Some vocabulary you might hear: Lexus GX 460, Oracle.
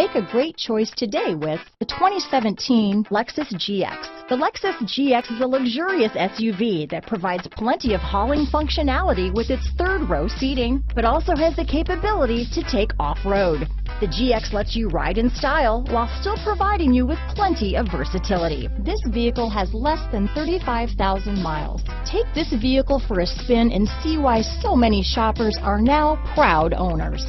Make a great choice today with the 2017 Lexus GX. The Lexus GX is a luxurious SUV that provides plenty of hauling functionality with its third-row seating, but also has the capability to take off-road. The GX lets you ride in style while still providing you with plenty of versatility. This vehicle has less than 35,000 miles. Take this vehicle for a spin and see why so many shoppers are now proud owners.